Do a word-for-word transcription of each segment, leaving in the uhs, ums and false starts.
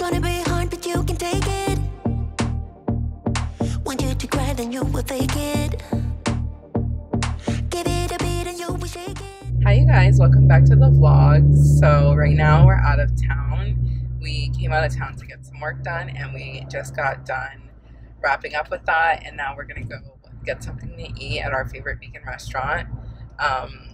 Gonna be hard, but you can take it. Want you to cry, then you will fake it. Give it a beat and you will shake it. Hi you guys, welcome back to the vlog. So right now we're out of town. We came out of town to get some work done and we just got done wrapping up with that, and now we're gonna go get something to eat at our favorite vegan restaurant. Um,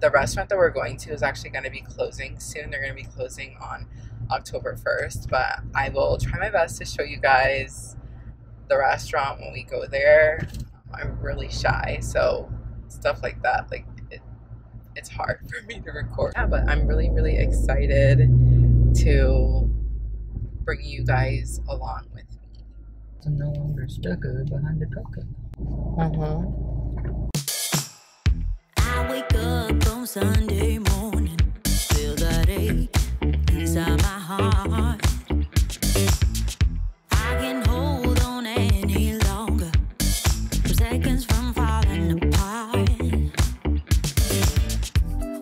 the restaurant that we're going to is actually gonna be closing soon. They're gonna be closing on October first, but I will try my best to show you guys the restaurant when we go there. I'm really shy, so stuff like that, like it, it's hard for me to record. Yeah, but I'm really, really excited to bring you guys along with me. I'm no longer stuck behind the coconut. Mm-hmm. I wake up on Sunday morning, feel that ache inside my heart. I can hold on any longer, for seconds from falling apart.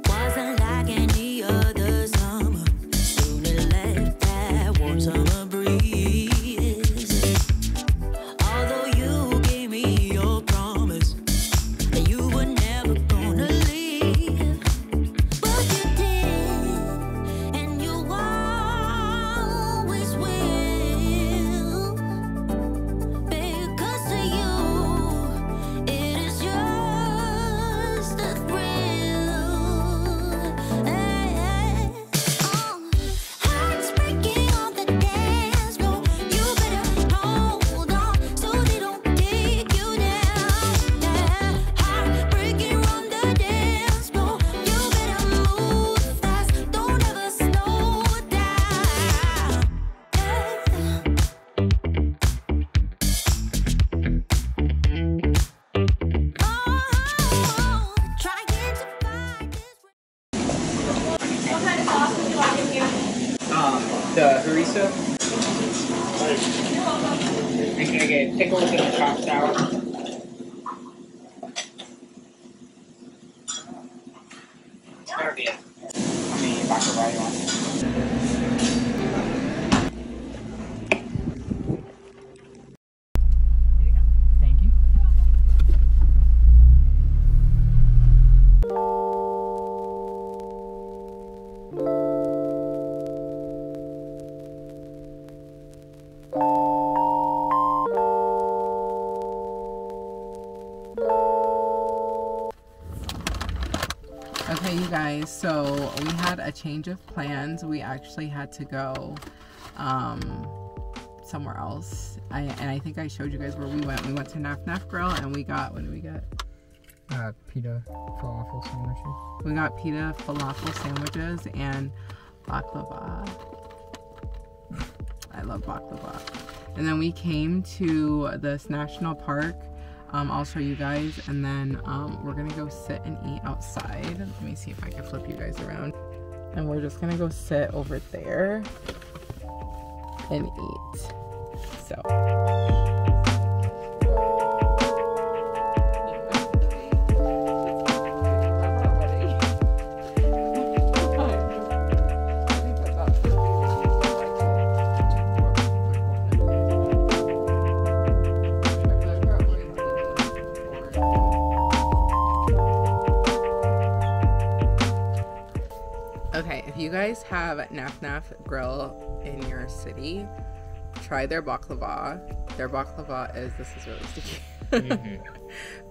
Wasn't like any other summer, soon it left that warm summer breeze. Although you gave me your promise that you were never gonna leave, but you did, and you always will. Because of you, it is yours the thrill. Hey, hey. Oh, hearts breaking on the dance floor. You better hold on so they don't take you down. Yeah, heart breaking on the dance floor. You better move fast, don't ever slow down. Yeah. Oh, trying to find this. What kind of sauce would you like in here? Um, the harissa. I'm gonna get pickles and a chopped sour. That'll be it. I mean, baklava on it. Thank you. Okay, you guys, so we had a change of plans. We actually had to go um, somewhere else. I, and I think I showed you guys where we went. We went to Naf Naf Grill and we got, what did we get? Uh, pita falafel sandwiches. We got pita falafel sandwiches and baklava. I love baklava. And then we came to this national park. Um, I'll show you guys, and then um, we're gonna go sit and eat outside. Let me see if I can flip you guys around. And we're just gonna go sit over there and eat. So. If you guys have Naf Naf Grill in your city, try their baklava. Their baklava is, this is really sticky. Mm-hmm.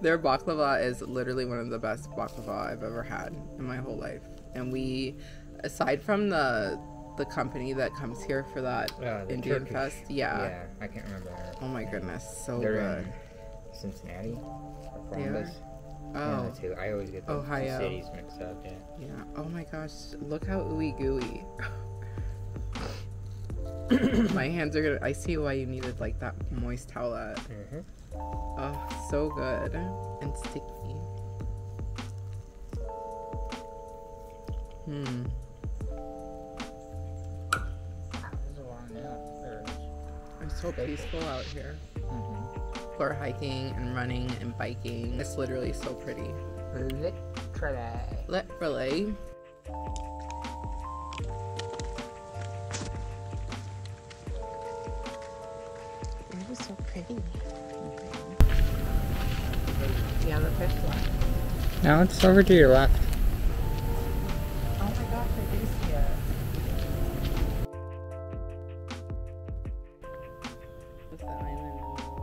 Their baklava is literally one of the best baklava I've ever had in my whole life. And we, aside from the the company that comes here for that uh, Indian Turkish fest, yeah. Yeah, I can't remember. Oh my goodness, so They're good. In Cincinnati, or Columbus. Oh, yeah, I always get those Ohio. Two cities mixed up, yeah. Yeah. Oh my gosh, look how ooey gooey. My hands are gonna. I see why you needed like that moist towelette. Mm-hmm. Oh, so good and sticky. Hmm. It's so peaceful out here. Mm-hmm. People are hiking and running and biking. It's literally so pretty. Let relay. Maybe. Yeah, the fifth one. Now it's over to your left. Oh my gosh, I do see it. What's the island in the middle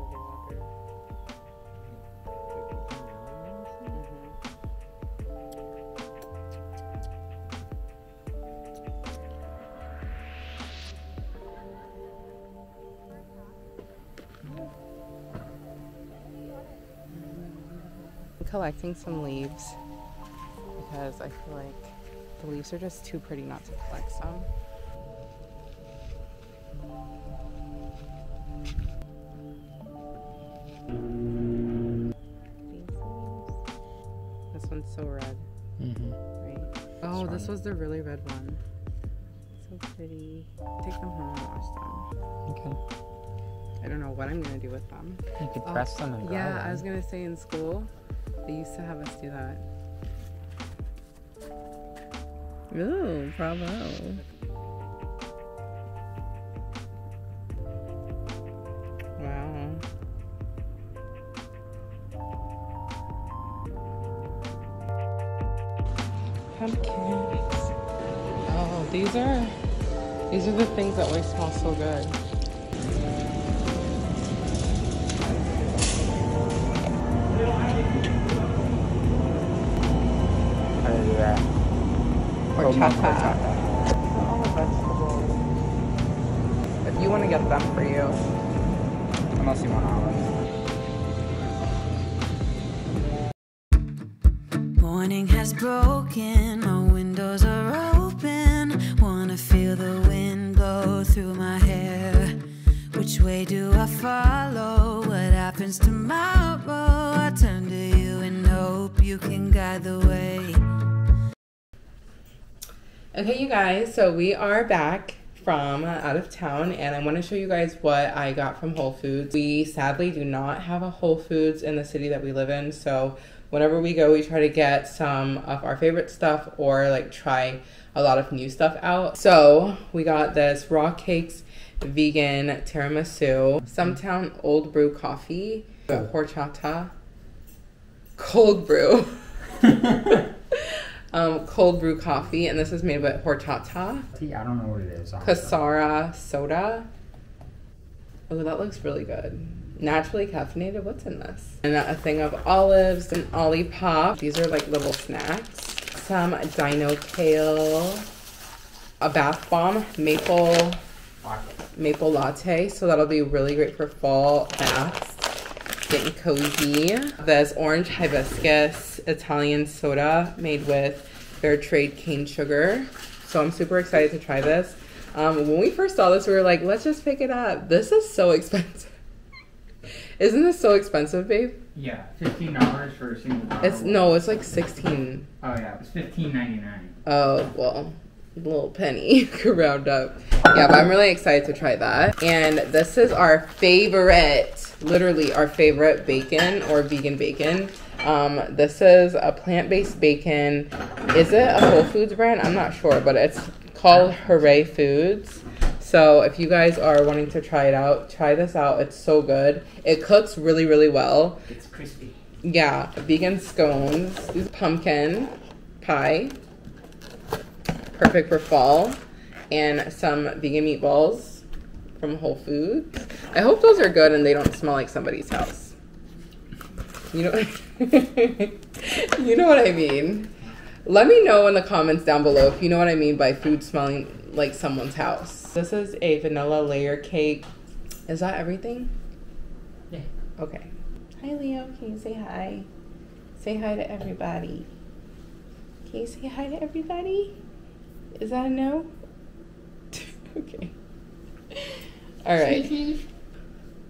of the collecting some leaves because I feel like the leaves are just too pretty not to collect some. This one's so red. Mm-hmm. Right? Oh, this was the really red one. So pretty. Take them home and wash them. Okay. I don't know what I'm going to do with them. You could oh, press them and grow Yeah, them. I was going to say in school, they used to have us do that. Ooh, bravo. Wow. Pumpkins. Oh, these are, these are the things that always smell so good. Or oh, chata. All the vegetables. If you want to get them for you. Unless you want olives. Morning has broken, my windows are open. Wanna feel the wind blow through my hair. Which way do I follow? What happens tomorrow? I turn to you and hope you can guide the way. Okay, you guys, so we are back from out of town and I want to show you guys what I got from Whole Foods. We sadly do not have a Whole Foods in the city that we live in, so whenever we go we try to get some of our favorite stuff or like try a lot of new stuff out. So we got this raw cakes vegan tiramisu, Sumtown old brew coffee, horchata, cold brew. Um, cold brew coffee, and this is made with horchata. See, I don't know what it is. Casara soda. Oh, that looks really good. Naturally caffeinated. What's in this? And a thing of olives and Olipop. These are like little snacks. Some dino kale. A bath bomb. Maple, maple latte. So that'll be really great for fall baths. Getting cozy. This orange hibiscus Italian soda made with fair trade cane sugar. So I'm super excited to try this. Um, when we first saw this, we were like, let's just pick it up. This is so expensive. Isn't this so expensive, babe? Yeah, fifteen dollars for a single bottle. It's no, it's like sixteen. Oh yeah, it was fifteen ninety-nine. Oh well, a little penny round up. Yeah, but I'm really excited to try that. And this is our favorite, literally our favorite bacon or vegan bacon. Um, this is a plant-based bacon. Is it a Whole Foods brand? I'm not sure, but it's called Hooray Foods. So if you guys are wanting to try it out, try this out. It's so good. It cooks really, really well. It's crispy. Yeah, vegan scones, pumpkin pie, perfect for fall. And some vegan meatballs from Whole Foods. I hope those are good and they don't smell like somebody's house. You know, you know what I mean? Let me know in the comments down below if you know what I mean by food smelling like someone's house. This is a vanilla layer cake. Is that everything? Yeah. Okay. Hi, Leo. Can you say hi? Say hi to everybody. Can you say hi to everybody? Is that a no? Okay. All right.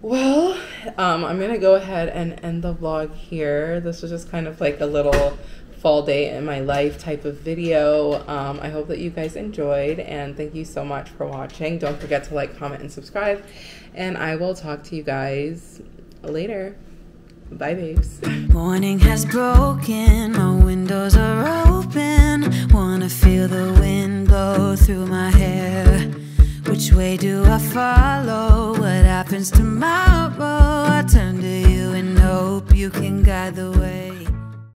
Well, um, I'm going to go ahead and end the vlog here. This was just kind of like a little fall day in my life type of video. Um, I hope that you guys enjoyed and thank you so much for watching. Don't forget to like, comment, and subscribe. And I will talk to you guys later. Bye, babes. Morning has broken. My windows are open. Wanna feel the wind blow through my hair. Which way do I follow? What happens tomorrow? turn to you and hope you can guide the way.